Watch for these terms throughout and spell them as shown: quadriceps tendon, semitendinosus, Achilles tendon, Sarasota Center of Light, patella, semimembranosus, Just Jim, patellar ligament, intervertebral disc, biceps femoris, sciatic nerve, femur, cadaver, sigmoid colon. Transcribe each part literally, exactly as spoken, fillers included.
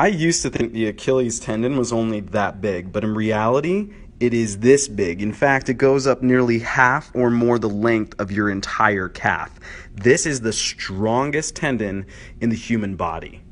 I used to think the Achilles tendon was only that big, but in reality, it is this big. In fact, it goes up nearly half or more the length of your entire calf. This is the strongest tendon in the human body.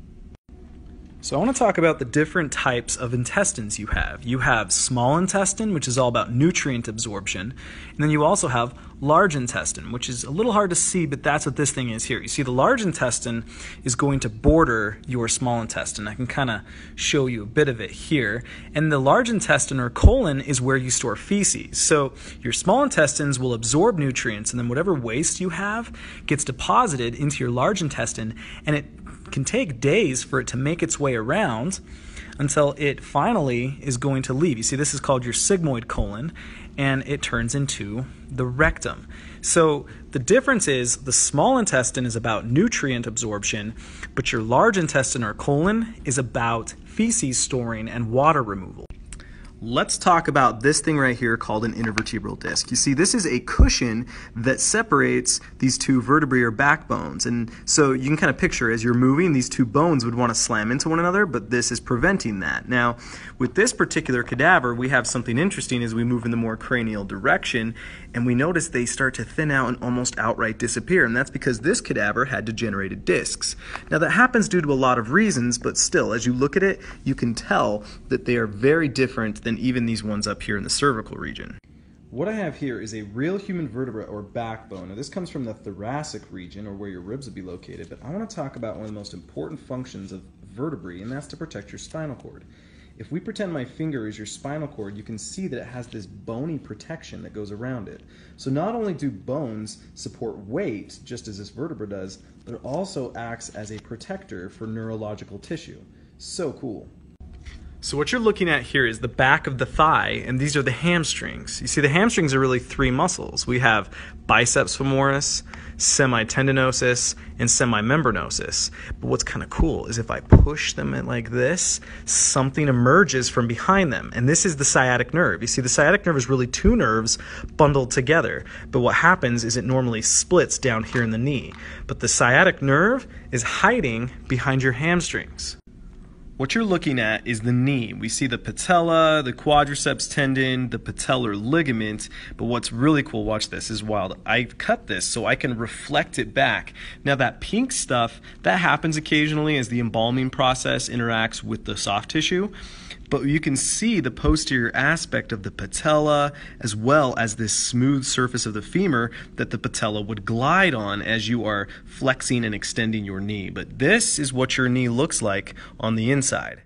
So I want to talk about the different types of intestines you have. You have small intestine, which is all about nutrient absorption, and then you also have large intestine, which is a little hard to see, but that's what this thing is here. You see, the large intestine is going to border your small intestine. I can kind of show you a bit of it here. And the large intestine, or colon, is where you store feces. So your small intestines will absorb nutrients, and then whatever waste you have gets deposited into your large intestine, and it can take days for it to make its way around until it finally is going to leave. You see, this is called your sigmoid colon, and it turns into the rectum. So the difference is the small intestine is about nutrient absorption, but your large intestine or colon is about feces storing and water removal. Let's talk about this thing right here called an intervertebral disc. You see, this is a cushion that separates these two vertebrae or backbones. And so you can kind of picture, as you're moving, these two bones would want to slam into one another, but this is preventing that. Now, with this particular cadaver, we have something interesting as we move in the more cranial direction, and we notice they start to thin out and almost outright disappear. And that's because this cadaver had degenerated discs. Now, that happens due to a lot of reasons, but still, as you look at it, you can tell that they are very different than and even these ones up here in the cervical region. What I have here is a real human vertebra or backbone. Now, this comes from the thoracic region, or where your ribs would be located, but I want to talk about one of the most important functions of vertebrae, and that's to protect your spinal cord. If we pretend my finger is your spinal cord, you can see that it has this bony protection that goes around it. So not only do bones support weight, just as this vertebra does, but it also acts as a protector for neurological tissue. So cool. So what you're looking at here is the back of the thigh, and these are the hamstrings. You see, the hamstrings are really three muscles. We have biceps femoris, semitendinosus, and semimembranosus. But what's kind of cool is if I push them in like this, something emerges from behind them, and this is the sciatic nerve. You see, the sciatic nerve is really two nerves bundled together, but what happens is it normally splits down here in the knee. But the sciatic nerve is hiding behind your hamstrings. What you're looking at is the knee. We see the patella, the quadriceps tendon, the patellar ligament, but what's really cool, watch this, is wild. I cut this so I can reflect it back. Now, that pink stuff, that happens occasionally as the embalming process interacts with the soft tissue, but you can see the posterior aspect of the patella as well as this smooth surface of the femur that the patella would glide on as you are flexing and extending your knee. But this is what your knee looks like on the inside.